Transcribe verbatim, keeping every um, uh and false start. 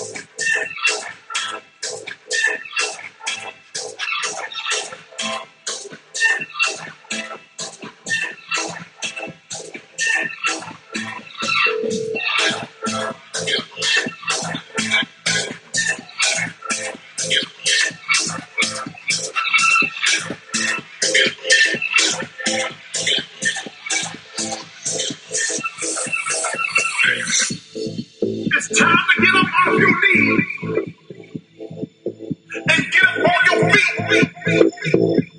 And get up on your feet, feet, feet, feet.